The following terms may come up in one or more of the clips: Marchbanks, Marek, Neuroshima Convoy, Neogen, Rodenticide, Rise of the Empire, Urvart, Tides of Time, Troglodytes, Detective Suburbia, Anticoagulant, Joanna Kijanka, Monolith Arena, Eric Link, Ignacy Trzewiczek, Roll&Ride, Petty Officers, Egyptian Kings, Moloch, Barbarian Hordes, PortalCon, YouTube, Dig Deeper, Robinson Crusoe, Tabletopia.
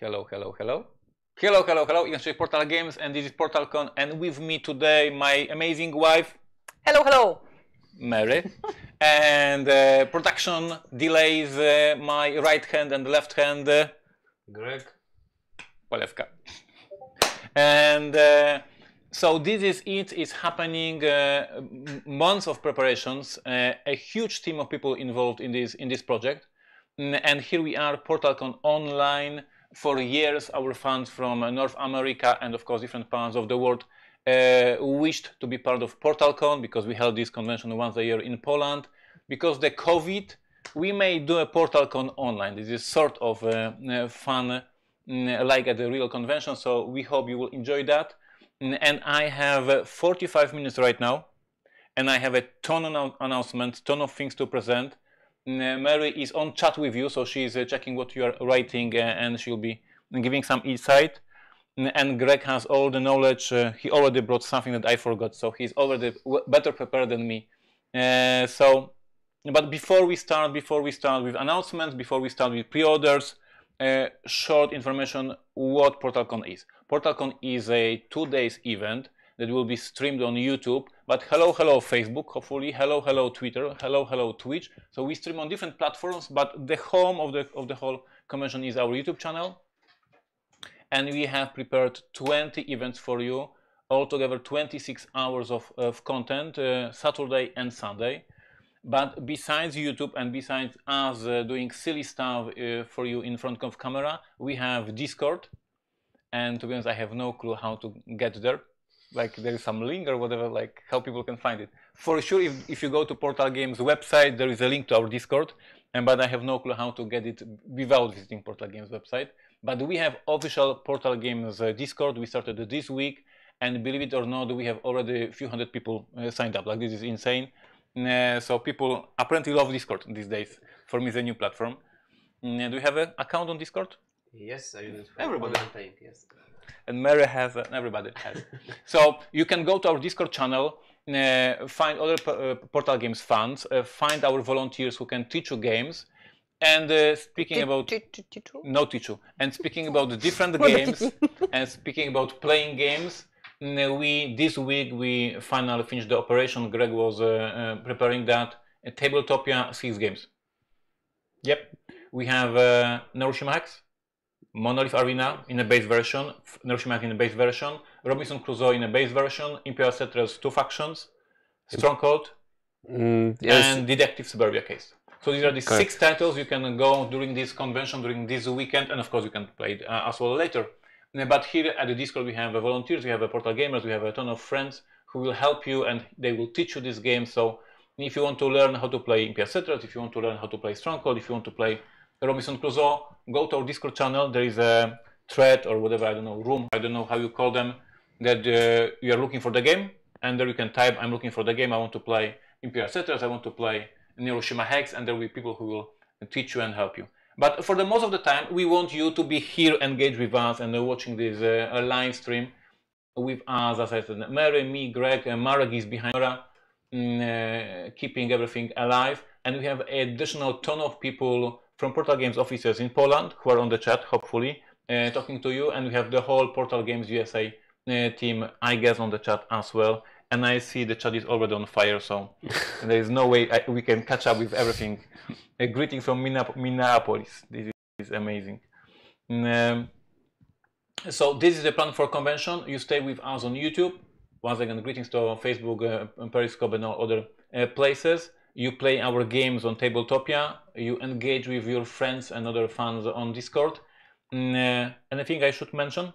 Hello, hello, hello. Hello, hello, hello. Ignacy Portal Games, and this is PortalCon, and with me today my amazing wife. Hello, hello. Mary. And production delays my right hand and left hand. Greg Pawlęcka. And so this is it. It's happening. Months of preparations. A huge team of people involved in this project. And here we are, PortalCon online. For years, our fans from North America and, of course, different parts of the world wished to be part of PortalCon because we held this convention once a year in Poland. Because of the COVID, we may do a PortalCon online. This is sort of fun, like at the real convention, so we hope you will enjoy that. And I have 45 minutes right now, and I have a ton of announcements, ton of things to present. Mary is on chat with you, so she's checking what you are writing, and she'll be giving some insight. And Greg has all the knowledge. He already brought something that I forgot, so he's already better prepared than me. But before we start with announcements, before we start with pre-orders, short information what PortalCon is. PortalCon is a 2-day event that will be streamed on YouTube. But hello, hello, Facebook, hopefully. Hello, hello, Twitter. Hello, hello, Twitch. So we stream on different platforms, but the home of the whole convention is our YouTube channel. And we have prepared 20 events for you, altogether 26 hours of content, Saturday and Sunday. But besides YouTube and besides us doing silly stuff for you in front of camera, we have Discord. And to be honest, I have no clue how to get there. Like there is some link or whatever, like how people can find it. For sure, if you go to Portal Games website, there is a link to our Discord, but I have no clue how to get it without visiting Portal Games website. But we have official Portal Games Discord. We started this week, and believe it or not, we have already a few hundred people signed up. Like this is insane. So people apparently love Discord these days. For me, it's a new platform. Do you have an account on Discord? Yes, I use it for everybody. Yes. And Mary has, everybody has. So you can go to our Discord channel, find other Portal Games fans, find our volunteers who can teach you games. And speaking about no teach you. And speaking about the different games, and speaking about playing games, this week we finally finished the operation. Greg was preparing that. Tabletopia 6 games. Yep, we have Neuroshima Hex. Monolith Arena in a base version, Narushima in a base version, Robinson Crusoe in a base version, Imperial Settlers 2 factions, Stronghold, yes. And Detective Suburbia Case. So these are the 6 titles you can go during this convention, during this weekend, and of course you can play it as well later. But here at the Discord we have volunteers, we have Portal Gamers, we have a ton of friends who will help you and they will teach you this game. So if you want to learn how to play Imperial Settlers, if you want to learn how to play Stronghold, if you want to play Robinson Crusoe, go to our Discord channel. There is a thread or whatever, I don't know, room, I don't know how you call them, that you are looking for the game, and there you can type, I'm looking for the game, I want to play Imperial Settlers, I want to play Neuroshima Hex, and there will be people who will teach you and help you. But for the most of the time, we want you to be here, engaged with us, and watching this live stream with us, as I said, Mary, me, Greg, Marek is behind Mara, keeping everything alive, and we have an additional ton of people from Portal Games officers in Poland who are on the chat, hopefully, talking to you. And we have the whole Portal Games USA team, I guess, on the chat as well. And I see the chat is already on fire, so there is no way we can catch up with everything. A greeting from Minneapolis. This is amazing. So this is the plan for convention. You stay with us on YouTube. Once again, greetings to Facebook, Periscope, and all other places. You play our games on Tabletopia, you engage with your friends and other fans on Discord. Anything I should mention?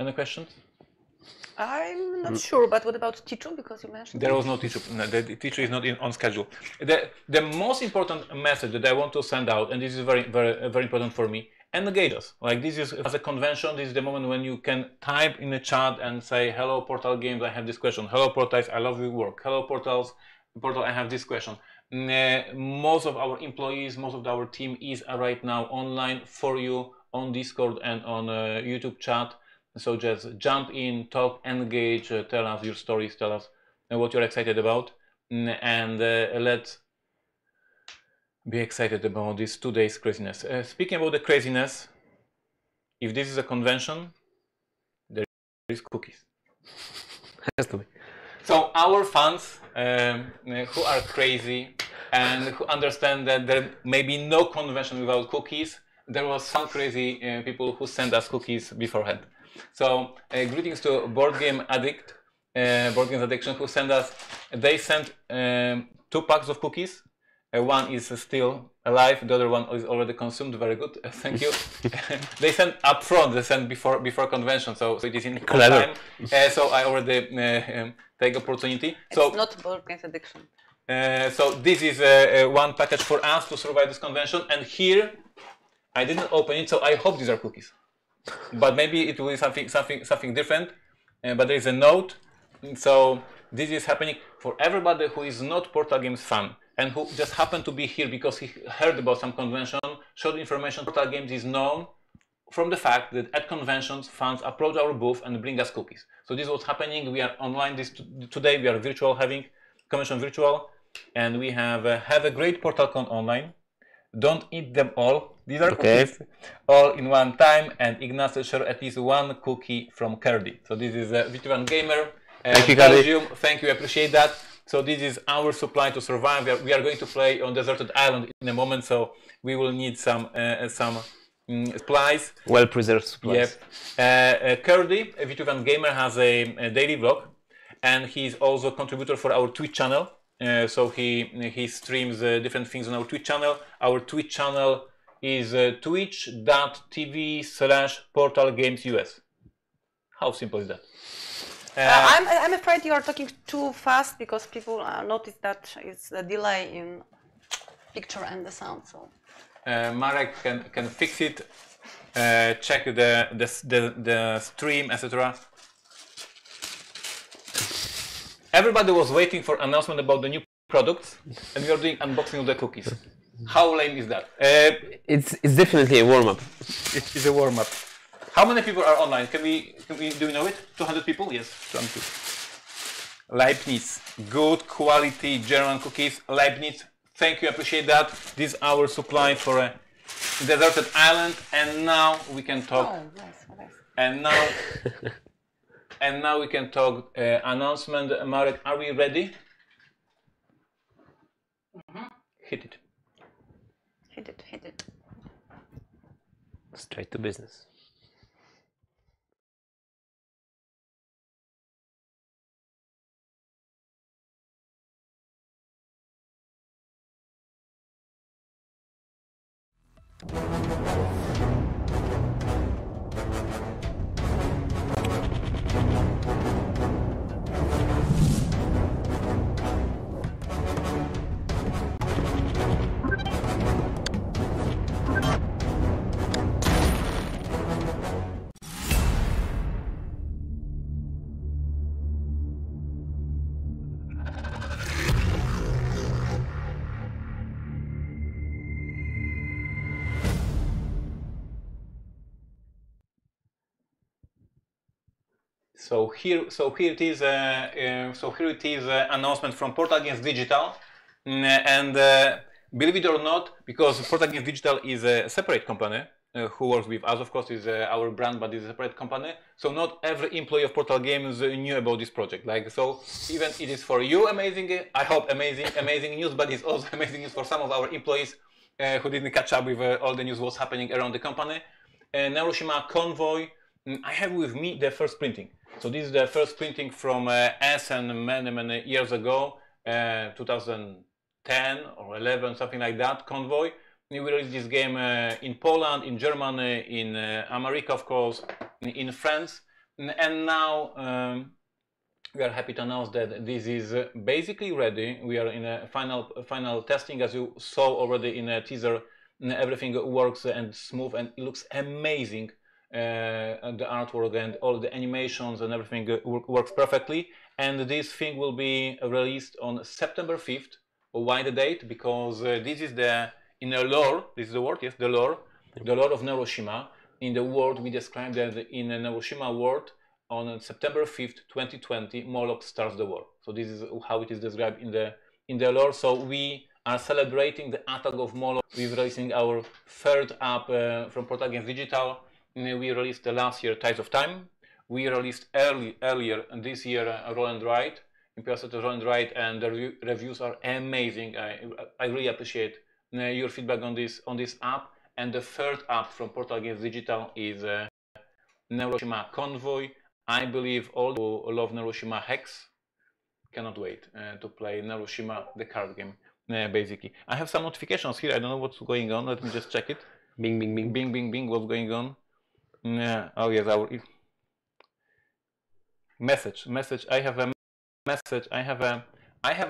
Any questions? I'm not sure, but what about Tichu? Because you mentioned there was no Tichu. No, the Tichu is not on schedule. The most important message that I want to send out, and this is very, very, very important for me, engage us. Like this is, as a convention, this is the moment when you can type in the chat and say, hello, Portal Games, I have this question. Hello, Portals, I love your work. Hello, Portal, I have this question. Most of our employees, most of our team is right now online for you on Discord and on YouTube chat. So just jump in, talk, engage, tell us your stories, tell us what you're excited about. And let's be excited about this 2 days craziness. Speaking about the craziness, If this is a convention, there is cookies. Has to be. So our fans who are crazy and who understand that there may be no convention without cookies, there was some crazy people who sent us cookies beforehand. So greetings to Board Game Addict, Board Games Addiction, who sent us. They sent 2 packs of cookies. One is still alive, the other one is already consumed. Very good, thank you. They sent up front, they sent before convention, so it is in time. So I already take opportunity. It's so, not Board Games Addiction. So this is one package for us to survive this convention, and here I didn't open it, so I hope these are cookies. But maybe it will be something different. But there is a note. So this is happening for everybody who is not Portal Games fan and who just happened to be here because he heard about some convention, showed information. Portal Games is known from the fact that at conventions, fans approach our booth and bring us cookies. So this is what's happening. We are online today. We are virtual, having convention virtual. And we have a great PortalCon online. Don't eat them all. These are cookies, all in one time, and Ignacy shared at least one cookie from Kurdy. So this is a veteran gamer. Thank you, Kurdy. Thank you, I appreciate that. So this is our supply to survive. We are going to play on deserted island in a moment, so we will need some supplies. Well-preserved supplies. Yep. Kurdy, a veteran gamer, has a daily vlog, and he's also a contributor for our Twitch channel. So he streams different things on our Twitch channel. Our Twitch channel is twitch.tv/PortalGamesUS. How simple is that? I'm afraid you are talking too fast because people notice that it's a delay in picture and the sound. So Marek can fix it. Check the stream, etc. Everybody was waiting for announcement about the new products, and we are doing unboxing of the cookies. How lame is that? It's definitely a warm-up. It's a warm-up. How many people are online? Do we know it? 200 people? Yes, 200 people. Leibniz, good quality German cookies. Leibniz, thank you, appreciate that. This is our supply for a deserted island, and now we can talk. Oh, nice. And now. And now we can talk announcement. Marek, are we ready? Mm-hmm. Hit it. Straight to business. So here it is, announcement from Portal Games Digital, and believe it or not, because Portal Games Digital is a separate company who works with us, of course, is our brand, but it's a separate company. So not every employee of Portal Games knew about this project. Like so, even it is for you amazing. I hope amazing news, but it's also amazing news for some of our employees who didn't catch up with all the news what's happening around the company. Narushima Convoy. I have with me the first printing. So this is the first printing from Essen many years ago, 2010 or 11, something like that, Convoy. We released this game in Poland, in Germany, in America, of course, in France. And now we are happy to announce that this is basically ready. We are in a final testing, as you saw already in a teaser. Everything works and smooth, and it looks amazing. The artwork and all the animations and everything works perfectly, and this thing will be released on September 5th. Why the date? Because this is the inner lore. This is the word, yes, the lore of Neuroshima. In the world we describe that in a Neuroshima world on September 5th, 2020, Moloch starts the war. So this is how it is described in the lore. So we are celebrating the attack of Moloch. We're releasing our third app from Portal Games Digital. We released last year Tides of Time. We released earlier this year Roll&Ride, Imperial Settlers Roll&Ride, and the reviews are amazing. I really appreciate your feedback on this app. And the third app from Portal Games Digital is Neuroshima Convoy. I believe all who love Neuroshima Hex cannot wait to play Narushima, the card game, basically. I have some notifications here. I don't know what's going on. Let me just check it. Bing, bing, bing, bing, bing, bing. What's going on? Yeah. Oh, yes. Our message. Message. I have a message. I have a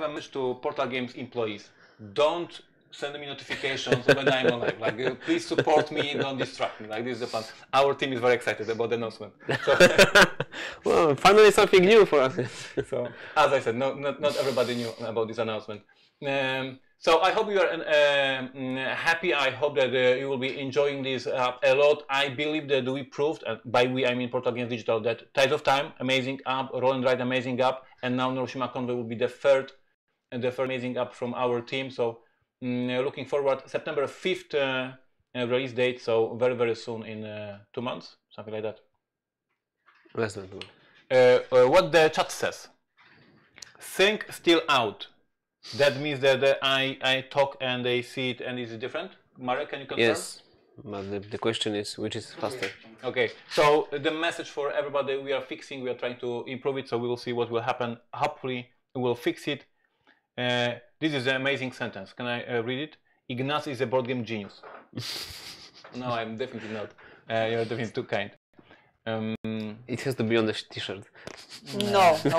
message to Portal Games employees. Don't send me notifications when I'm alive. Like, please support me, don't distract me. Like, this is the plan. Our team is very excited about the announcement. So, well, finally something new for us. So, as I said, not everybody knew about this announcement. So I hope you are happy. I hope that you will be enjoying this app a lot. I believe that we proved, and by we I mean Portal Games Digital, that Tides of Time, amazing app, Roll&Ride, amazing app, and now Narushima Convoy will be the third amazing app from our team. So. Looking forward, September 5th release date, so very, very soon, in 2 months, something like that. Less than 2 months. What the chat says. Sync still out. That means that I talk and they see it and it's different. Marek, can you confirm? Yes, but the question is which is faster. Okay, so the message for everybody, we are fixing, we are trying to improve it, so we will see what will happen. Hopefully, we will fix it. This is an amazing sentence. Can I read it? Ignacy is a board game genius. No, I'm definitely not. You're definitely too kind. It has to be on the t-shirt. No, no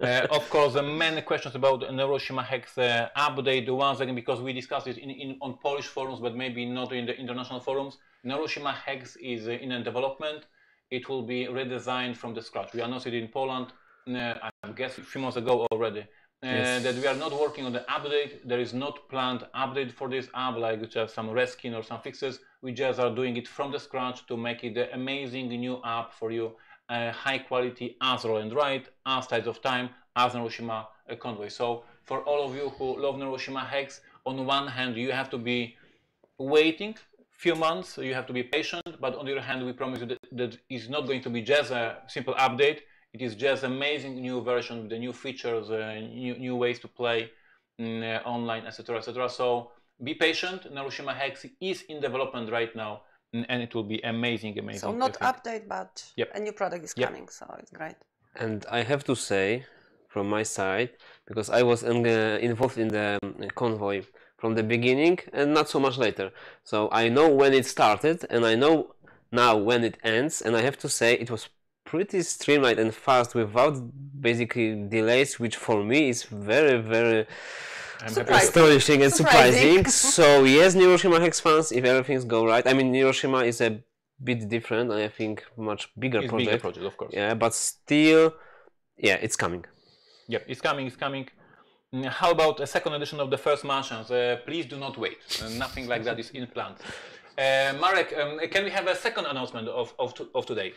way. Of course, many questions about Neuroshima Hex update. Once again, because we discussed it on Polish forums, but maybe not in the international forums. Neuroshima Hex is in a development. It will be redesigned from the scratch. We announced it in Poland, I guess, a few months ago already. Yes. That we are not working on the update. There is not planned update for this app, like just some reskin or some fixes. We just are doing it from the scratch to make it the amazing new app for you, high quality as Roll&Ride, as Tides of Time, as Narushima Convoy. So for all of you who love Narushima Hex, on one hand you have to be waiting few months, you have to be patient, but on the other hand we promise you that it's not going to be just a simple update. It is just amazing new version with the new features, new ways to play online, etc., etc. So be patient. Narushima Hex is in development right now, and it will be amazing, amazing. So not update, but yep, a new product is coming, so it's great. And I have to say, from my side, because I was involved in the convoy from the beginning and not so much later, so I know when it started and I know now when it ends, and I have to say it was pretty streamlined and fast without basically delays, which for me is very, very astonishing and surprising. So yes, Neuroshima Hex fans, if everything's go right. I mean, Neuroshima is a bit different, I think, much bigger project. Bigger project, of course. Yeah, but still, yeah, it's coming. Yeah, it's coming, it's coming. How about a second edition of the first Martians? Please do not wait. Nothing like that is in plan. Marek, can we have a second announcement of today?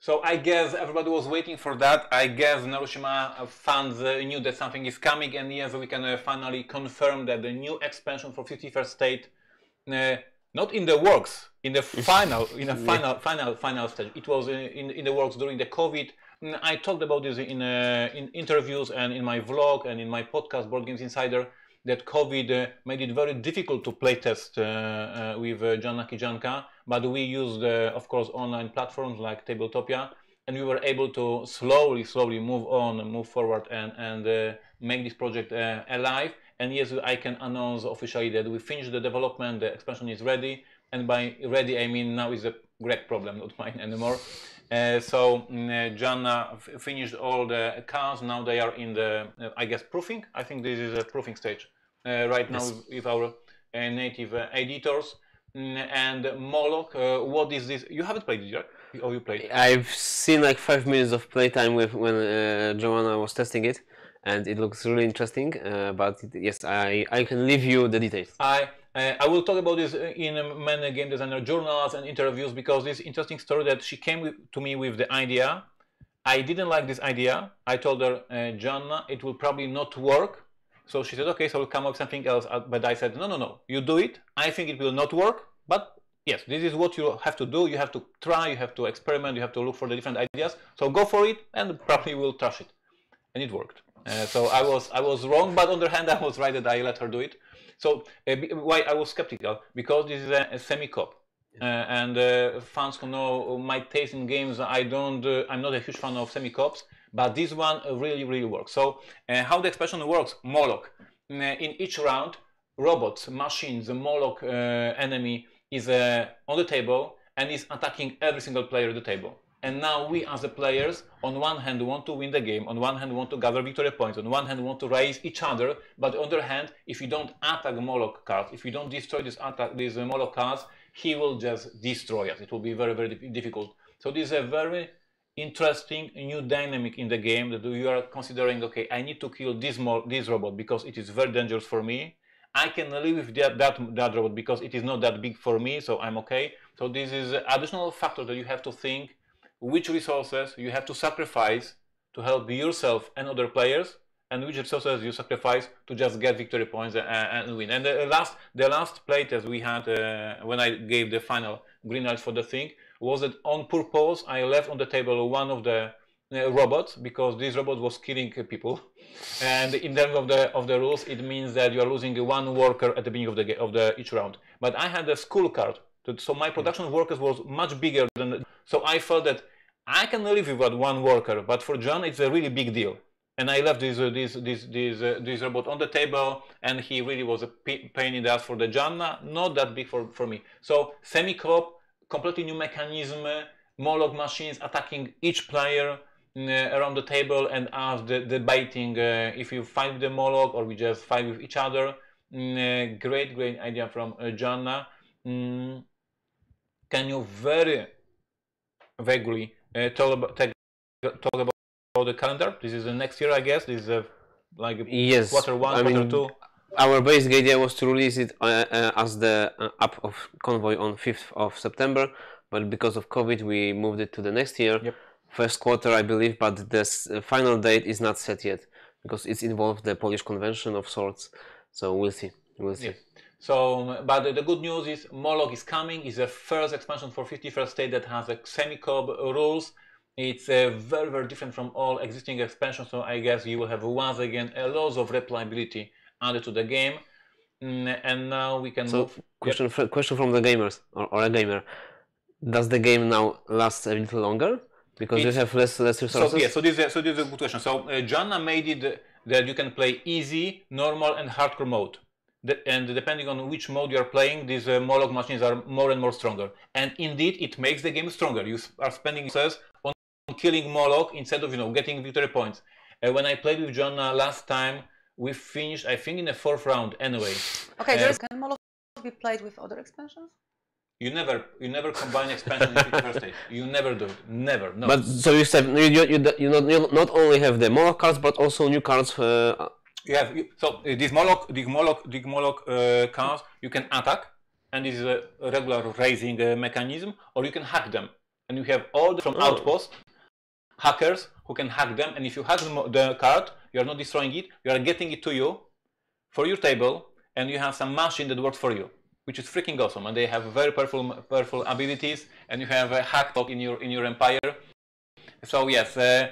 So I guess everybody was waiting for that. I guess Narushima fans knew that something is coming, and yes, we can finally confirm that the new expansion for 51st State, not in the works, in the final stage. It was in the works during the COVID. I talked about this in interviews and in my vlog and in my podcast, Board Games Insider, that COVID made it very difficult to playtest with Joanna Kijanka, but we used, of course, online platforms like Tabletopia, and we were able to slowly, slowly move on and move forward and make this project alive. And yes, I can announce officially that we finished the development, the expansion is ready, and by ready I mean now is a Greg problem, not mine anymore. So Joanna finished all the cards. Now they are in the, I guess, proofing. I think this is a proofing stage right now with our native editors. And Moloch, what is this? You haven't played it, right? Or you played? I've seen like 5 minutes of playtime with when Joanna was testing it, and it looks really interesting. But yes, I can leave you the details. I will talk about this in many game designer journals and interviews, because this interesting story that she came to me with the idea. I didn't like this idea. I told her, Joanna, it will probably not work. So she said, okay, so we'll come up with something else. But I said, no, you do it. I think it will not work. But yes, this is what you have to do. You have to try, you have to experiment, you have to look for the different ideas. So go for it, and probably we'll trash it. And it worked. So I was wrong, but on the other hand, I was right that I let her do it. So why I was skeptical? Because this is a semi-cop. And fans can know my taste in games. I'm not a huge fan of semi-cops, but this one really, really works. So how the expression works, Moloch. In each round, robots, machines, the Moloch enemy is on the table and is attacking every single player at the table. And now we as the players, on one hand want to win the game, on one hand want to gather victory points, on one hand want to raise each other, but on the other hand, if you don't attack Moloch cards, if you don't destroy these Moloch cards, he will just destroy us. It will be very, very difficult. So this is a very interesting new dynamic in the game that you are considering, okay, I need to kill this robot because it is very dangerous for me. I can live with that robot because it is not that big for me, so I'm okay. So this is an additional factor that you have to think which resources you have to sacrifice to help yourself and other players, and which resources you sacrifice to just get victory points and win. And the last playtest we had when I gave the final green light for the thing was that on purpose I left on the table one of the robots, because this robot was killing people, and in terms of the rules, it means that you are losing one worker at the beginning of each round. But I had a school card, so my production workers was much bigger than. So I felt that I can live with one worker, but for John, it's a really big deal. And I left this robot on the table, and he really was a pain in the ass for the John. Not that big for me. So semi-cop, completely new mechanism, Moloch machines attacking each player around the table and ask the debating if you fight with the Moloch or we just fight with each other. Great, great idea from Joanna. Can you very vaguely talk about the calendar? This is the next year, I guess. This is like yes, quarter one, quarter two. Our basic idea was to release it as the app of Convoy on 5th of September, but because of COVID, we moved it to the next year. Yep. First quarter, I believe, but the final date is not set yet because it's involved the Polish convention of sorts. So we'll see. We'll see. Yes. So, but the good news is Moloch is coming. It's the first expansion for 51st State that has a semi-cob rules. It's very, very different from all existing expansions. So I guess you will have once again a lot of replayability added to the game. And now we can. So move. Question, yep. Question from the gamers or a gamer: does the game now last a little longer? Because you have less resources. So, yeah, so this is a good question. So Joanna made it that you can play easy, normal, and hardcore mode. And depending on which mode you are playing, these Moloch machines are more and more stronger. And indeed, it makes the game stronger. You are spending resources on killing Moloch instead of getting victory points. When I played with Joanna last time, we finished, I think, in the 4th round. Anyway. Okay, can Moloch be played with other expansions? You never combine expansion in 51st State. You never do it. Never. No. But so you said you not only have the Moloch cards, but also new cards. These Moloch cards you can attack, and this is a regular raising mechanism, or you can hack them, and you have all the, from outposts, hackers who can hack them, and if you hack the card, you are not destroying it, you are getting it to you, for your table, and you have some machine that works for you, which is freaking awesome, and they have very powerful abilities, and you have a hack talk in your empire. So yes,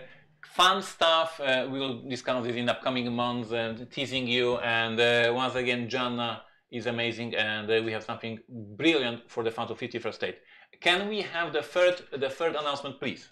fun stuff. We will discuss this in upcoming months and teasing you. And once again, Joanna is amazing, and we have something brilliant for the fans of 51st State. Can we have the third announcement, please?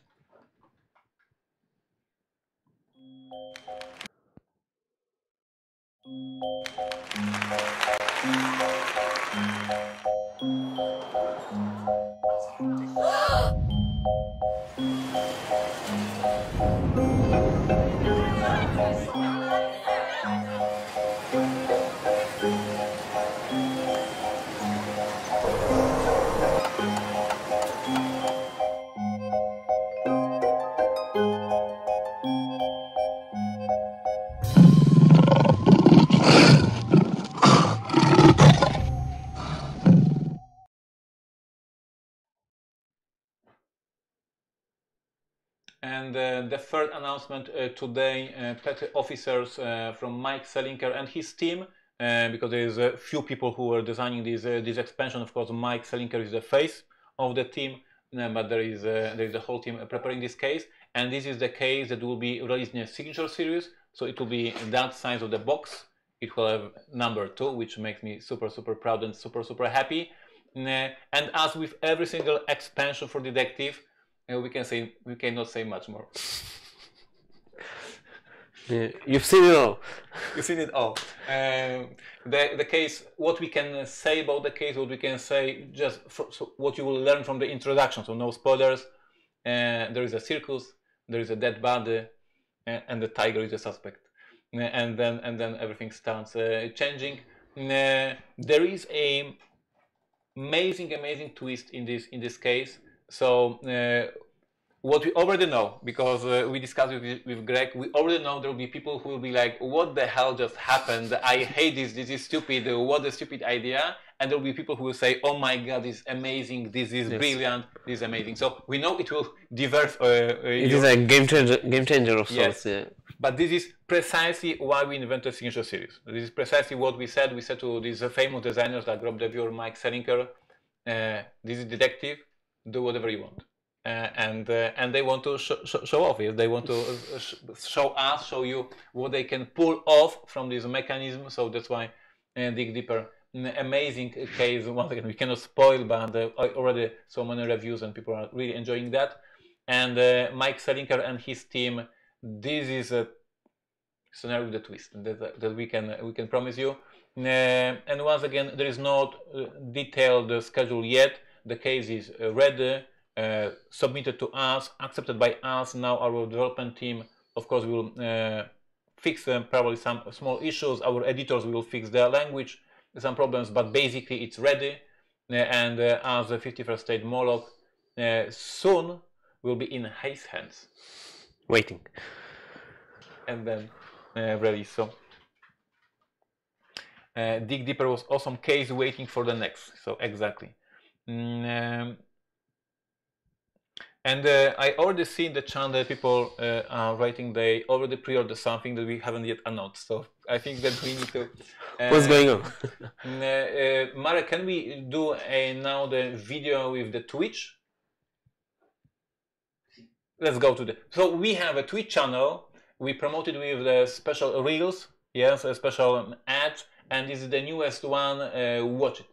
And the third announcement today, Petty Officers from Mike Selinker and his team, because there is a few people who are designing this expansion. Of course, Mike Selinker is the face of the team, but there is a whole team preparing this case. And this is the case that will be released in a signature series. So it will be that size of the box. It will have number 2, which makes me super, super proud and super, super happy. And as with every single expansion for Detective, we cannot say much more. Yeah, you've seen it all. You've seen it all. The case, what we can say about the case, what we can say, just for, so what you will learn from the introduction. So no spoilers. There is a circus. There is a dead body, and the tiger is the suspect. And then everything starts changing. There is a amazing twist in this case. So what we already know, because we discussed with Greg, we already know there will be people who will be like, what the hell just happened? I hate this, this is stupid, what a stupid idea. And there will be people who will say, oh my God, this is amazing, this is brilliant, this is amazing. So we know it will diverge. It is a game changer of sorts. Yes. Yeah. But this is precisely why we invented Signature Series. This is precisely what we said. We said to these famous designers like Rob DeVue or Mike Selinker, this is Detective. Do whatever you want, and they want to show off it. They want to show you what they can pull off from this mechanism. So that's why Dig Deeper, an amazing case. Once again, we cannot spoil, but already so many reviews and people are really enjoying that. And Mike Selinker and his team, this is a scenario with a twist that we can promise you. And once again, there is no detailed schedule yet. The case is ready, submitted to us, accepted by us. Now our development team, of course, will fix probably some small issues. Our editors will fix their language, some problems, but basically it's ready. And as the 51st State Moloch, soon will be in his hands. Waiting. And then ready. So Dig Deeper was awesome case waiting for the next. So exactly. And I already see in the channel that people are writing they already pre-ordered something that we haven't yet announced. So I think that we need to. What's going on? Marek, can we do now the video with the Twitch? Let's go to the. So we have a Twitch channel. We promoted with the special reels, yes, a special ad, and this is the newest one. Watch it.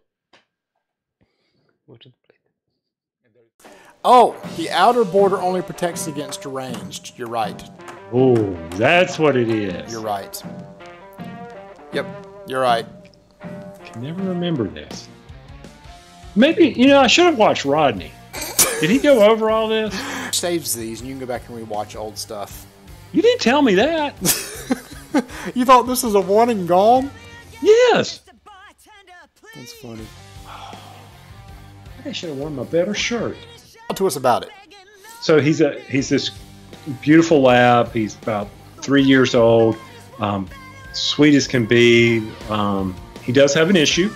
Oh, the outer border only protects against ranged. You're right. Oh, that's what it is. You're right. Yep, you're right. I can never remember this. Maybe, you know, I should have watched Rodney. Did he go over all this? Saves these and you can go back and rewatch old stuff. You didn't tell me that. You thought this was a one and gone? Yes. That's funny. I should have worn my better shirt. Talk to us about it. So he's this beautiful lab. He's about 3 years old, sweet as can be. He does have an issue.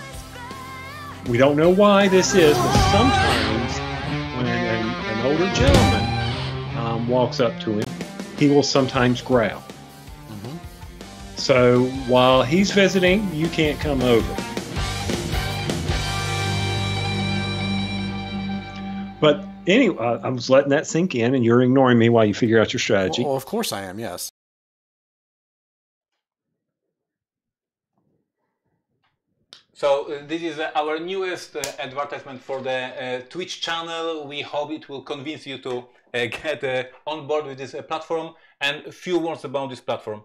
We don't know why this is, but sometimes when an older gentleman walks up to him, he will sometimes growl. Mm-hmm. So while he's visiting, you can't come over. But anyway, I was letting that sink in, and you're ignoring me while you figure out your strategy. Well, of course I am, yes. So this is our newest advertisement for the Twitch channel. We hope it will convince you to get on board with this platform. And a few words about this platform.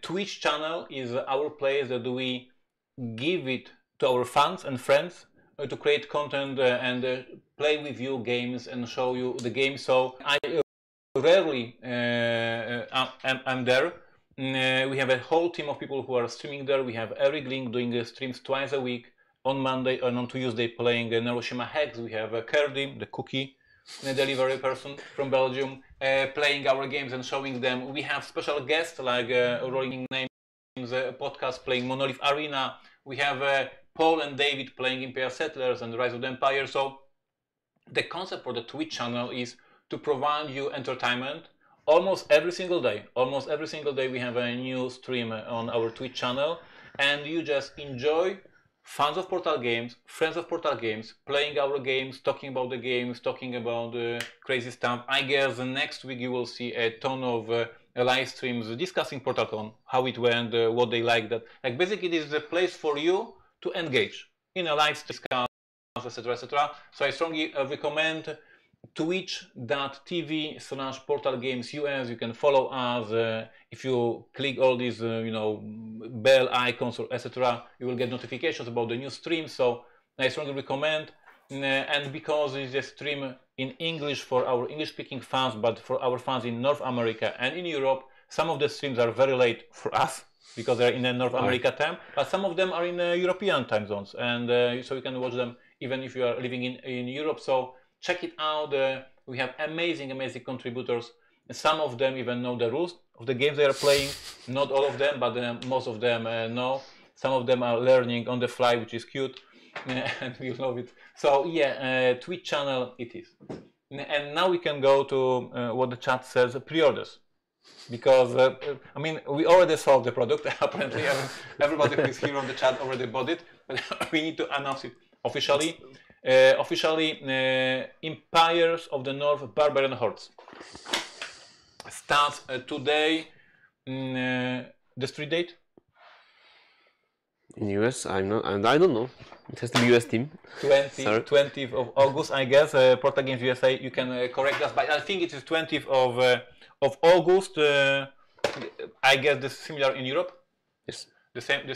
Twitch channel is our place that we give it to our fans and friends to create content and play with you games and show you the game. So I rarely am there, We have a whole team of people who are streaming there. We have Eric Link doing streams twice a week, on Monday and on Tuesday playing Neuroshima Hex. We have Kurdy, the cookie delivery person from Belgium, playing our games and showing them. We have special guests like Rolling Names podcast playing Monolith Arena. We have Paul and David playing Imperial Settlers and Rise of the Empire. So the concept for the Twitch channel is to provide you entertainment almost every single day. Almost every single day we have a new stream on our Twitch channel, and you just enjoy fans of Portal Games, friends of Portal Games, playing our games, talking about crazy stuff. I guess next week you will see a ton of live streams discussing PortalCon, how it went, what they liked. Like basically it is the place for you to engage in a live stream, etc, etc. So I strongly recommend twitch.tv/portalgamesus. You can follow us. If you click all these bell icons or etc, you will get notifications about the new stream. So I strongly recommend, and because it's a stream in English for our English speaking fans, but for our fans in North America and in Europe, some of the streams are very late for us because they're in the North America time, but some of them are in European time zones, and so you can watch them even if you are living in Europe. So check it out. We have amazing, amazing contributors. Some of them even know the rules of the games they are playing. Not all of them, but most of them know. Some of them are learning on the fly, which is cute, and we love it. So yeah, Twitch channel it is. And now we can go to what the chat says, pre-orders. Because, I mean, we already sold the product, apparently. Everybody who is here on the chat already bought it. But we need to announce it officially. Empires of the North, Barbarian Hordes starts today. The street date? In US, I don't know. It has to be US team. 20th of August, I guess. Portal Games USA, you can correct us, but I think it is 20th of August. I guess this is similar in Europe. Yes. The same.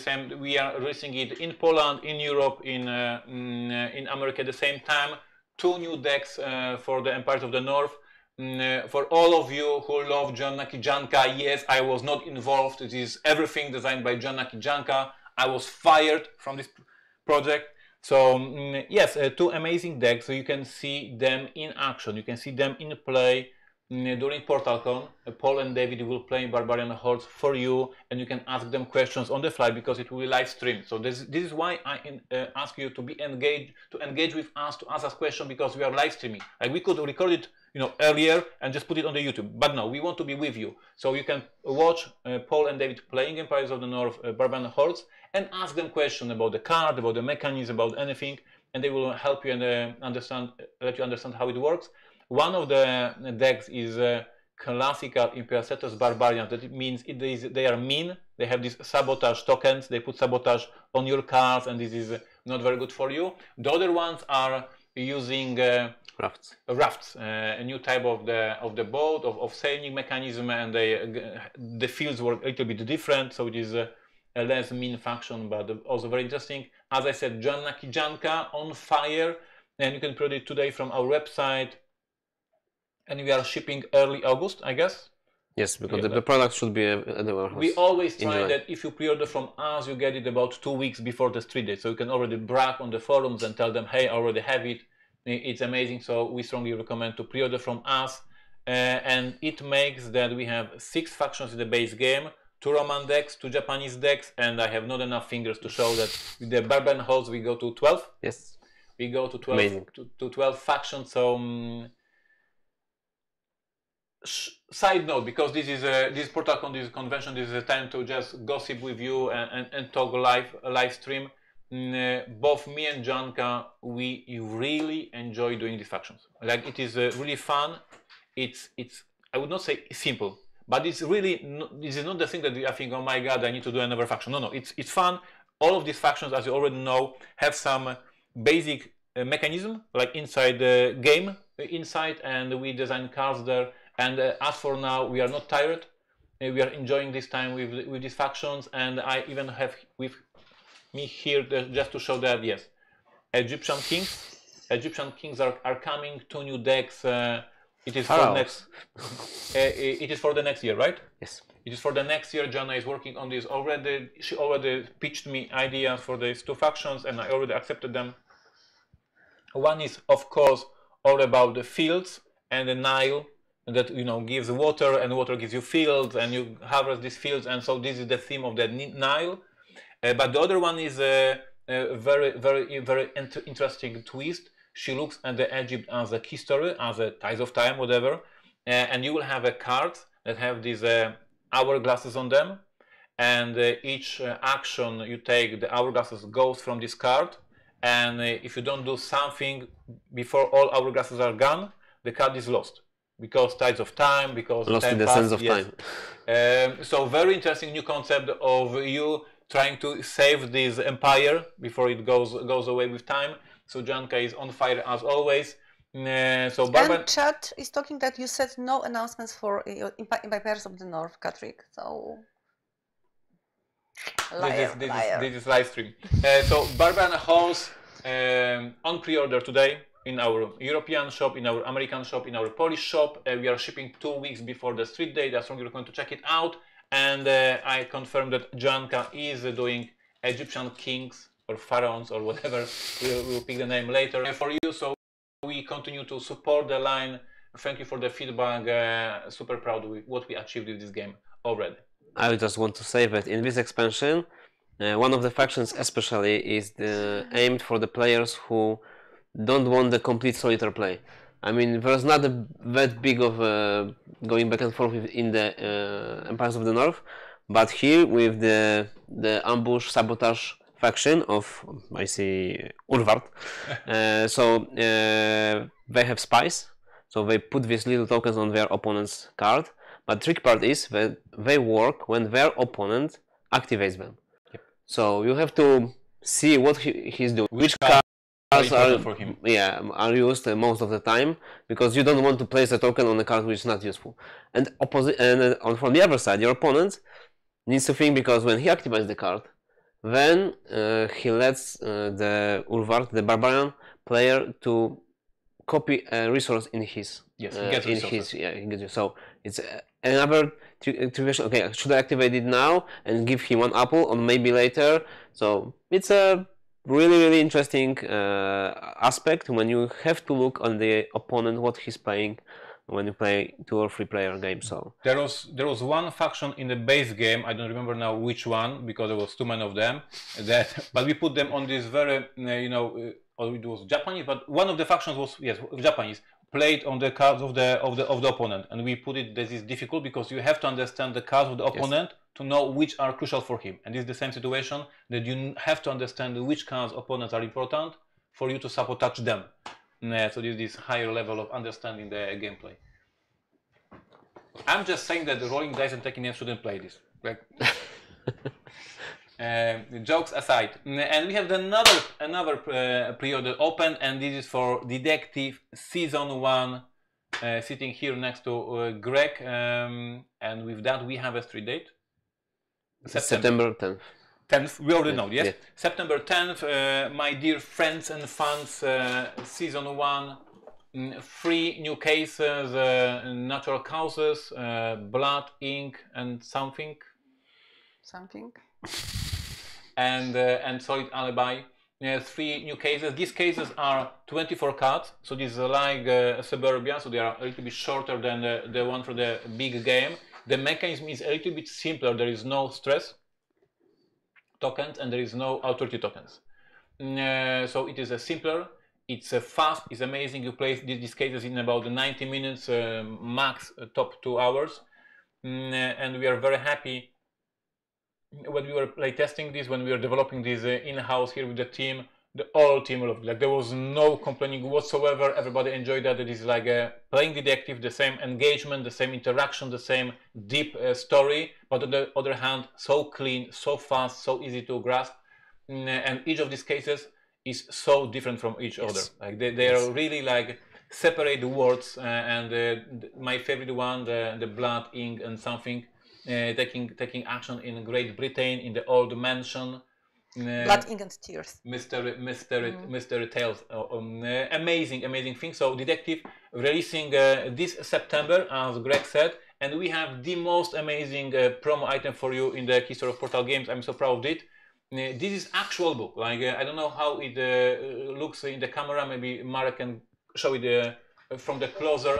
We are releasing it in Poland, in Europe, in America at the same time. Two new decks for the Empires of the North. For all of you who love Joanna Kijanka, yes, I was not involved. It is everything designed by Joanna Kijanka. I was fired from this project. So yes, two amazing decks. So you can see them in action. You can see them in play. During PortalCon, Paul and David will play Barbarian Hordes for you, and you can ask them questions on the fly because it will be live streamed. So this is why I ask you to be engaged, to engage with us, to ask us questions, because we are live streaming. Like we could record it, earlier and just put it on the YouTube, but no, we want to be with you. So you can watch Paul and David playing Empires of the North, Barbarian Hordes, and ask them questions about the card, about the mechanism, about anything, and they will help you and let you understand how it works. One of the decks is classical Imperial Settlers Barbarians. That means they are mean. They have these sabotage tokens. They put sabotage on your cards, and this is not very good for you. The other ones are using rafts, a new type of the boat, of sailing mechanism, and the fields were a little bit different, so it is a less mean faction, but also very interesting. As I said, Joanna Kijanka on fire, and you can pre-order it today from our website. And we are shipping early August, I guess? Yes, because the product should be at the warehouse. We always try that if you pre-order from us, you get it about 2 weeks before the street date. So you can already brag on the forums and tell them, hey, I already have it. It's amazing. So we strongly recommend to pre-order from us. And it makes that we have 6 factions in the base game, 2 Roman decks, 2 Japanese decks, and I have not enough fingers to show that with the Barbarian Hordes we go to 12. Yes. We go to 12, to 12 factions. So... side note, because this PortalCon, this convention, this is a time to just gossip with you and talk live stream. Both me and Janka, we really enjoy doing these factions. Like it is really fun. It's I would not say simple, but it's really this is not the thing that I think, oh my god, I need to do another faction. No, it's fun. All of these factions, as you already know, have some basic mechanism like inside the game inside, and we design cards there. And as for now, we are not tired. We are enjoying this time with these factions, and I even have with me here just to show that, yes, Egyptian Kings are coming, 2 new decks, It is for next. It is for the next year, right? Yes. It is for the next year. Joanna is working on this already. She already pitched me ideas for these two factions, and I already accepted them. One is, of course, all about the fields and the Nile that, you know, gives water, and water gives you fields, and you harvest these fields, and so this is the theme of the Nile. But the other one is a very, very interesting twist. She looks at the Egypt as a history, as a Tides of Time, whatever, and you will have a cards that have these hourglasses on them, and each action you take, the hourglasses goes from this card, and if you don't do something before all hourglasses are gone, the card is lost, because Tides of Time, because lost in the sense of time. So very interesting new concept of you trying to save this empire before it goes away with time. So Janka is on fire as always. So Barbara chat is talking that you said no announcements for Empires of the North, Katrick. So liar, this is live stream. So Barbarian Hordes on pre-order today in our European shop, in our American shop, in our Polish shop. We are shipping 2 weeks before the street day. I strongly recommend to check it out. And I confirm that Janka is doing Egyptian Kings or Pharaohs or whatever. We'll pick the name later for you. So we continue to support the line. Thank you for the feedback. Super proud with what we achieved with this game already. I just want to say that in this expansion, one of the factions especially is aimed for the players who don't want the complete solitaire play. I mean, there's not that big of going back and forth in the Empires of the North, but here with the ambush sabotage faction of, I see, Urvart, they have spies, so they put these little tokens on their opponent's card, but trick part is that they work when their opponent activates them. Yep. So you have to see what he's doing, which card for him. Yeah, are used most of the time, because you don't want to place a token on a card which is not useful. And from the other side, your opponent needs to think, because when he activates the card, then he lets the Urvart, the barbarian player, to copy a resource in his. Yes, he gets resources. Yeah, he gets you. So it's another activation. Okay, should I activate it now and give him one apple, or maybe later? So it's a really interesting aspect when you have to look on the opponent, what he's playing, when you play 2- or 3-player game. So there was one faction in the base game, I don't remember now which one, because there was too many of them, that but we put them on this very, you know, or it was Japanese, but one of the factions was, yes, Japanese, played on the cards of the opponent, and we put it, this is difficult because you have to understand the cards of the opponent. Yes. To know which are crucial for him. And it's the same situation, that you have to understand which cards opponents are important for you to sabotage them. So there's this higher level of understanding the gameplay. I'm just saying that the rolling dice and taking names shouldn't play this. Like, jokes aside. And we have another pre-order open, and this is for Detective Season 1, sitting here next to Greg. And with that, we have a street date. September 10th. We already know, yes? Yeah. September 10th, my dear friends and fans, Season 1, 3 new cases, natural causes, blood, ink, and something. Something. And solid alibi. 3 new cases. These cases are 24 cards, so this is like Suburbia, so they are a little bit shorter than the one for the big game. The mechanism is a little bit simpler. There is no stress tokens and there is no authority tokens. So it is a simpler, it's a fast, it's amazing. You play these cases in about 90 minutes, max top 2 hours. And we are very happy when we were playtesting this, when we were developing this in-house here with the team, the whole team loved it. Like, there was no complaining whatsoever. Everybody enjoyed that. It is like playing Detective, the same engagement, the same interaction, the same deep story, but on the other hand, so clean, so fast, so easy to grasp. And each of these cases is so different from each other. Like they are really like separate words. And my favorite one, the blood, ink, and something, taking action in Great Britain in the old mansion. Blood, Ink and Tears. Mystery Tales. Amazing, amazing thing. So Detective releasing this September, as Greg said. And we have the most amazing promo item for you in the history of Portal Games. I'm so proud of it. This is actual book. Like I don't know how it looks in the camera. Maybe Marek can show it from the closer,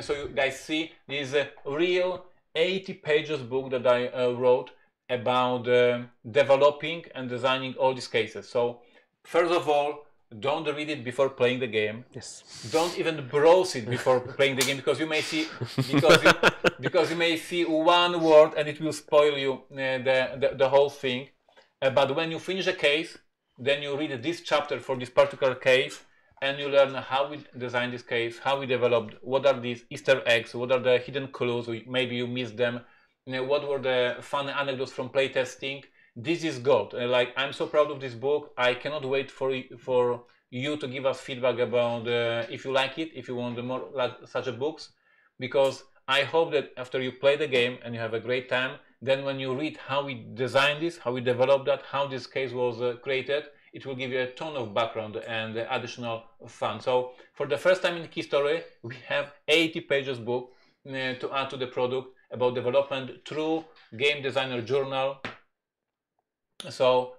so you guys see. This is a real 80 pages book that I wrote about developing and designing all these cases. So first of all, don't read it before playing the game. Yes. Don't even browse it before playing the game, because you may see because you may see one word and it will spoil you the whole thing. But when you finish a case, then you read this chapter for this particular case, and you learn how we designed this case, how we developed, what are these Easter eggs, what are the hidden clues, maybe you missed them, what were the fun anecdotes from playtesting. This is gold. Like, I'm so proud of this book. I cannot wait for you to give us feedback about if you like it, if you want more like such a books, because I hope that after you play the game and you have a great time, then when you read how we designed this, how we developed that, how this case was created, it will give you a ton of background and additional fun. So for the first time in history, we have 80 pages book to add to the product about development through Game Designer Journal. So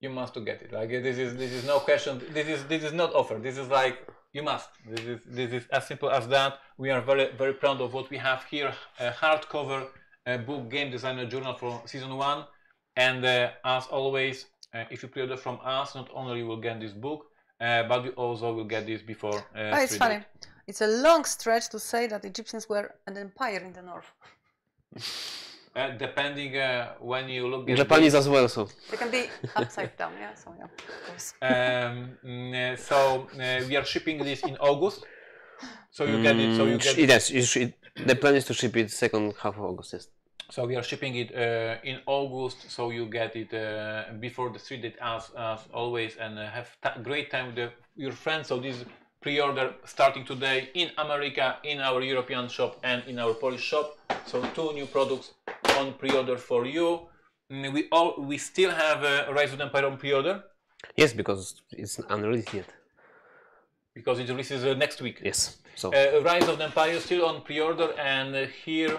you must get it. Like this is no question. This is not offered. This is like you must. This is as simple as that. We are very proud of what we have here. A hardcover book, Game Designer Journal for Season 1. And as always, if you pre-order from us, not only you will get this book, but you also will get this before. Oh, it's funny. It's a long stretch to say that Egyptians were an empire in the north. Depending when you look at Japanese as well, so they can be upside down, yeah. So yeah, of course. We are shipping this in August, so you get it. So you get it. Yes, the plan is to ship it second half of August. Yes. So we are shipping it in August, so you get it before the street date, as always, and have great time with your friends. So this pre-order starting today in America, in our European shop, and in our Polish shop. So 2 new products on pre-order for you. We still have Rise of the Empire on pre-order. Yes, because it's unreleased yet. Because it releases next week. Yes. So Rise of the Empire still on pre-order, and here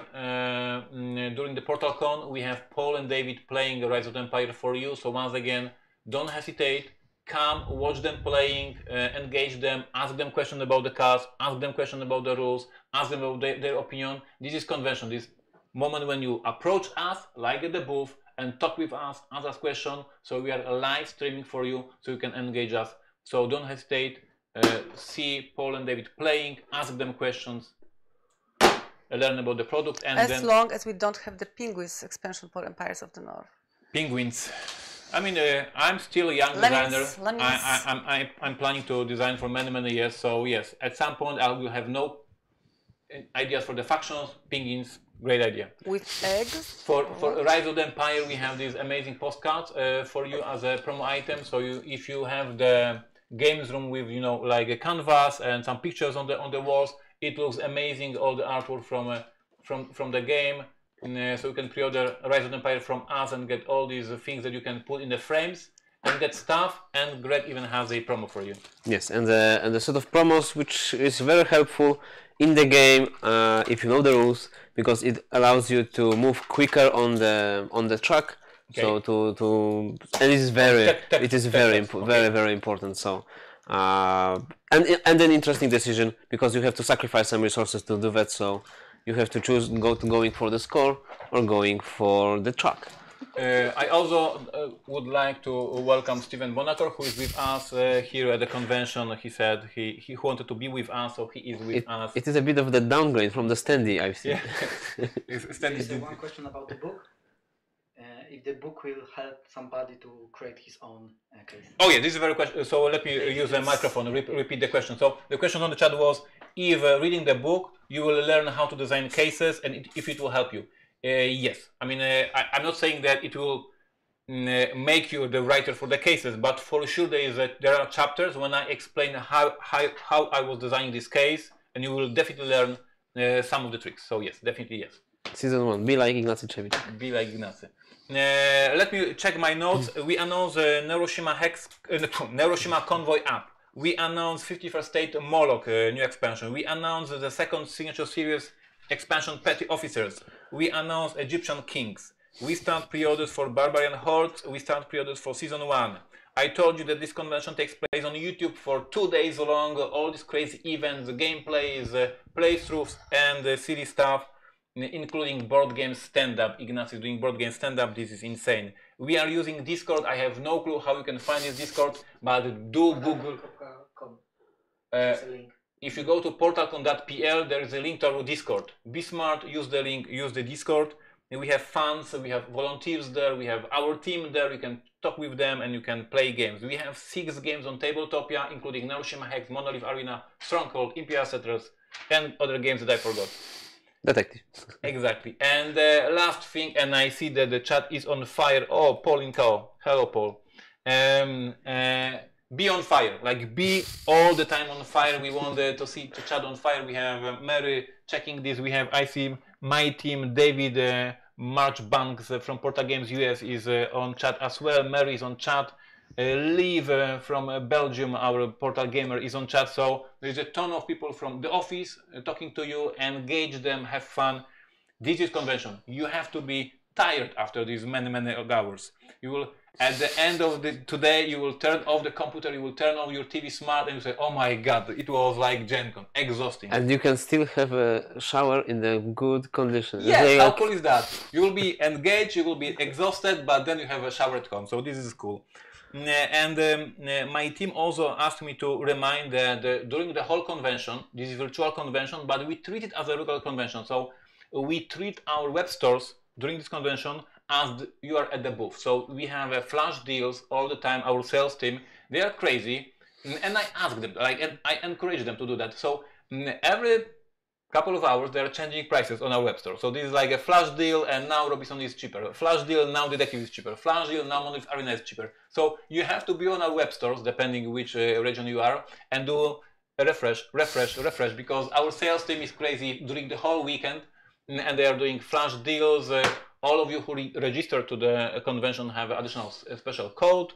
during the PortalCon we have Paul and David playing Rise of the Empire for you. So once again, don't hesitate. Come, watch them playing, engage them, ask them questions about the cards, ask them questions about the rules, ask them about their opinion. This is convention, this moment when you approach us, like at the booth, and talk with us, ask us questions. So we are live streaming for you, so you can engage us. So don't hesitate, see Paul and David playing, ask them questions, learn about the product. And as long as we don't have the Penguins expansion for Empires of the North. Penguins. I mean, I'm still a young designer. I'm planning to design for many, many years. So yes, at some point I will have no ideas for the factions. Penguins, great idea. With eggs. For Rise of the Empire, we have these amazing postcards for you as a promo item. So if you have the games room with like a canvas and some pictures on the walls, it looks amazing. All the artwork from the game. So you can pre-order Rise of the Empire from us and get all these things that you can put in the frames and get stuff. And Greg even has a promo for you. Yes, and the set of promos, which is very helpful in the game if you know the rules, because it allows you to move quicker on the track. Okay. So and it is very important. So and an interesting decision, because you have to sacrifice some resources to do that. So. You have to choose going for the score or going for the track. I also would like to welcome Steven Bonator, who is with us here at the convention. He said he wanted to be with us, so he is with us. It is a bit of the downgrade from the standee I've seen. Yeah. Is there one question about the book? If the book will help somebody to create his own case. Oh yeah, this is a very question. So let me use the microphone. Repeat the question. So the question on the chat was: if reading the book, you will learn how to design cases, and if it will help you. Yes, I mean I'm not saying that it will make you the writer for the cases, but for sure there are chapters when I explain how I was designing this case, and you will definitely learn some of the tricks. So yes, definitely yes. Season 1. Be like Ignacy Trzewiczek. Be like Ignacy. Let me check my notes. We announced Neuroshima Hex, Neuroshima Convoy app. We announced 51st State Moloch new expansion. We announced the second signature series expansion Petty Officers. We announced Egyptian Kings. We start pre-orders for Barbarian Hordes. We start pre-orders for Season 1. I told you that this convention takes place on YouTube for 2 days long. All these crazy events, gameplays, playthroughs and silly stuff, including board game stand-up. Ignacy is doing board game stand-up. This is insane. We are using Discord. I have no clue how you can find this Discord, but do Google. If you go to portalcon.pl, there is a link to our Discord. Be smart, use the link, use the Discord. We have fans, we have volunteers there, we have our team there, you can talk with them and you can play games. We have 6 games on Tabletopia, including Narushima Hex, Monolith Arena, Stronghold, Imperial Settlers, and other games that I forgot. Detective. Exactly. And the last thing, and I see that the chat is on fire. Oh, Paul in Kao. Hello, Paul. Be on fire, like be all the time on fire. We want to see the chat on fire. We have Mary checking this. We have, I see my team, David Marchbanks from Portal Games US is on chat as well. Mary is on chat. Liv from Belgium, our Portal Gamer, is on chat. So there's a ton of people from the office talking to you. Engage them, have fun. This is convention. You have to be tired after these many hours. You will, at the end of the today, you will turn off the computer, you will turn off your TV smart, and you say, "Oh my God, it was like Gen Con, exhausting." And you can still have a shower in the good condition. Yes, how cool is that? You will be engaged, you will be exhausted, but then you have a shower at home. So this is cool. And my team also asked me to remind that during the whole convention, this is a virtual convention, but we treat it as a local convention. So we treat our web stores during this convention as you are at the booth. So we have flash deals all the time. Our sales team, they are crazy, and I ask them, like, and I encourage them to do that. So every couple of hours they are changing prices on our web store. So this is like a flash deal, and now Robinson is cheaper. Flash deal, now Detective is cheaper. Flash deal, now Monolith Arena is cheaper. So you have to be on our web stores, depending which region you are, and do a refresh, because our sales team is crazy during the whole weekend, and they are doing flash deals. All of you who register to the convention have additional special code,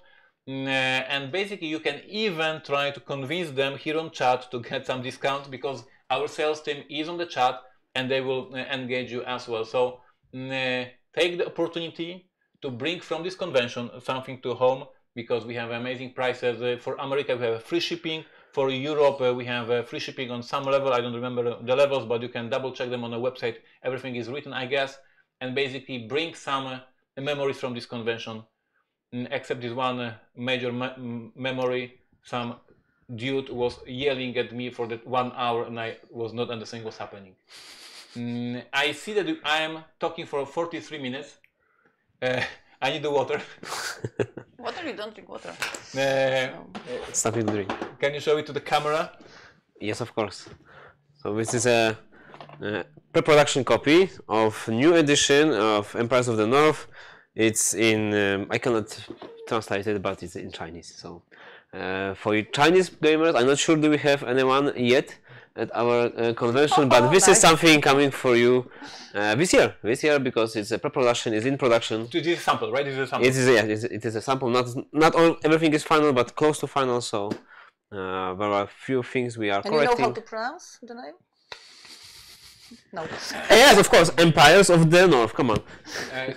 and basically you can even try to convince them here on chat to get some discounts, because our sales team is on the chat and they will engage you as well. So take the opportunity to bring from this convention something to home, because we have amazing prices. For America we have free shipping. For Europe, we have free shipping on some level. I don't remember the levels, but you can double check them on the website. Everything is written, I guess. And basically bring some memories from this convention, except this one major memory. Some dude was yelling at me for that 1 hour and I was not understanding what's happening. I see that I am talking for 43 minutes. I need the water. Water? You don't drink water. Something to drink. Can you show it to the camera? Yes, of course. So this is a pre-production copy of new edition of Empires of the North. It's in, I cannot translate it, but it's in Chinese. So for Chinese gamers, I'm not sure do we have anyone yet at our convention, but this is something coming for you this year, because it's a pre-production, is in production. It is a sample, right? It is a sample. It is a sample. Not all, everything is final, but close to final. So there are a few things we are correcting. And you know how to pronounce the name? No. Yes, of course. Empires of the North. Come on.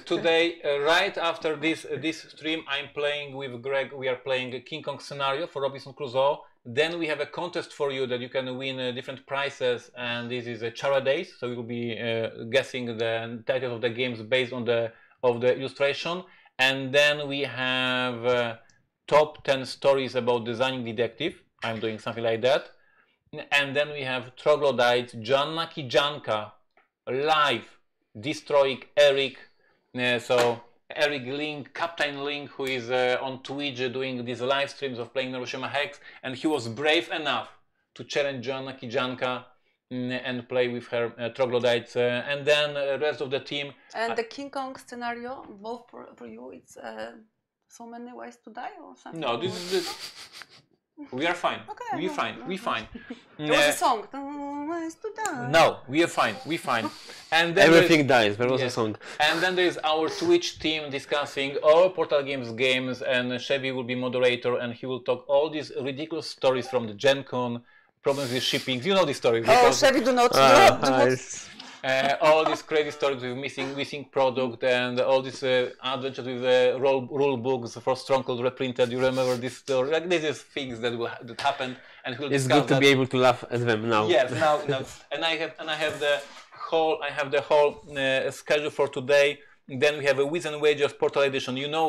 Today, right after this stream, I'm playing with Greg. We are playing a King Kong scenario for Robinson Crusoe. Then we have a contest for you that you can win different prizes, and this is a charades. So you'll be guessing the titles of the games based on the illustration. And then we have top 10 stories about designing detective. I'm doing something like that. And then we have Troglodytes, Joanna Kijanka, live destroying Eric. So Eric Link, Captain Link, who is on Twitch doing these live streams of playing Narushima Hex, and he was brave enough to challenge Joanna Kijanka and play with her Troglodytes, and then the rest of the team. And the King Kong scenario, both for you, it's so many ways to die or something? No, this is the... We are fine. Okay, we are fine. We fine. There was a song. No, we are fine. We fine. And then everything dies. There was a song. And then there is our Twitch team discussing all Portal Games games, and Chevy will be moderator, and he will talk all these ridiculous stories from the Gen Con, problems with shipping. You know these stories. Oh, Chevy, do not. All these crazy stories with missing product and all these adventures with rule books for Stronghold reprinted. You remember this story? Like, these are things that happened, and we'll discuss. It's good to be able to laugh at them now. Yes, now, and I have the whole schedule for today. Then we have a Wiz and Wagers Portal Edition. You know,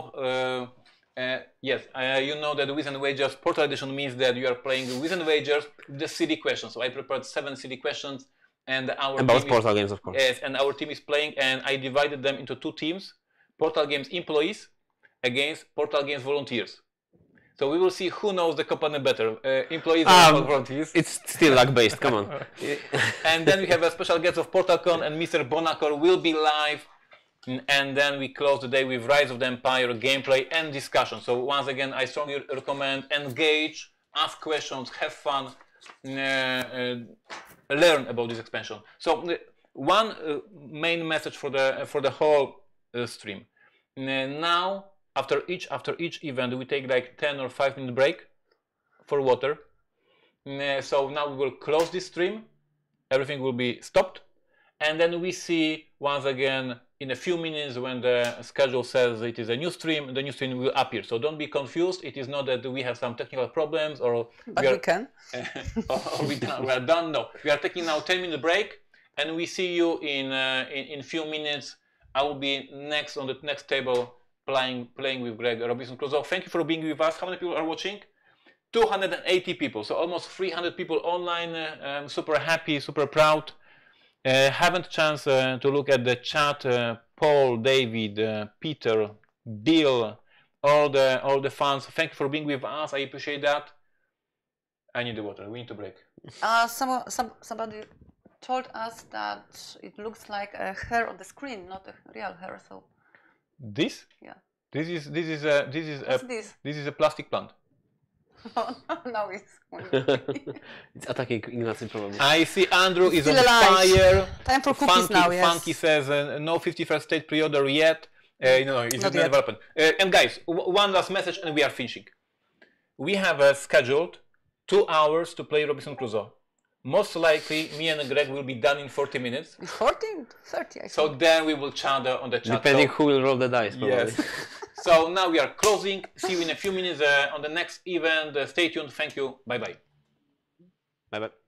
you know that Wiz and Wagers Portal Edition means that you are playing Wiz and Wagers the CD questions. So I prepared 7 CD questions. And our about Portal Games, of course. Yes, and our team is playing, and I divided them into 2 teams: Portal Games employees against Portal Games volunteers. So we will see who knows the company better, employees or volunteers. It's still luck-based. Come on. And then we have a special guest of PortalCon, and Mr. Bonacor will be live. And then we close the day with Rise of the Empire gameplay and discussion. So once again, I strongly recommend engage, ask questions, have fun. Learn about this expansion. So one main message for the whole stream. Now, after each event, we take like 10 or 5-minute break for water. So now we will close this stream. Everything will be stopped, and then we see once again in a few minutes when the schedule says it is a new stream. The new stream will appear, so don't be confused. It is not that we have some technical problems or we are done. No, we are taking now 10-minute break, and we see you in few minutes. I will be next on the next table playing with Greg Robinson Crusoe. Thank you for being with us. How many people are watching? 280 people, so almost 300 people online. I'm super happy, super proud. Haven't chance to look at the chat. Paul, David, Peter, Bill, all the fans. Thank you for being with us. I appreciate that. I need the water. We need to break. Somebody told us that it looks like a hair on the screen, not a real hair. So this? Yeah. This is a plastic plant. No, it's attacking Ignacy probably. I see Andrew is on fire. Time for cookies now, yes. Funky says no 51st State pre-order yet. No, it's not development. And guys, one last message and we are finishing. We have scheduled 2 hours to play Robinson Crusoe. Most likely, me and Greg will be done in 40 minutes. 14? 30, I think. So then we will chat on the chat. Depending who will roll the dice, probably. Yes. So now we are closing. See you in a few minutes on the next event. Stay tuned. Thank you. Bye-bye. Bye-bye.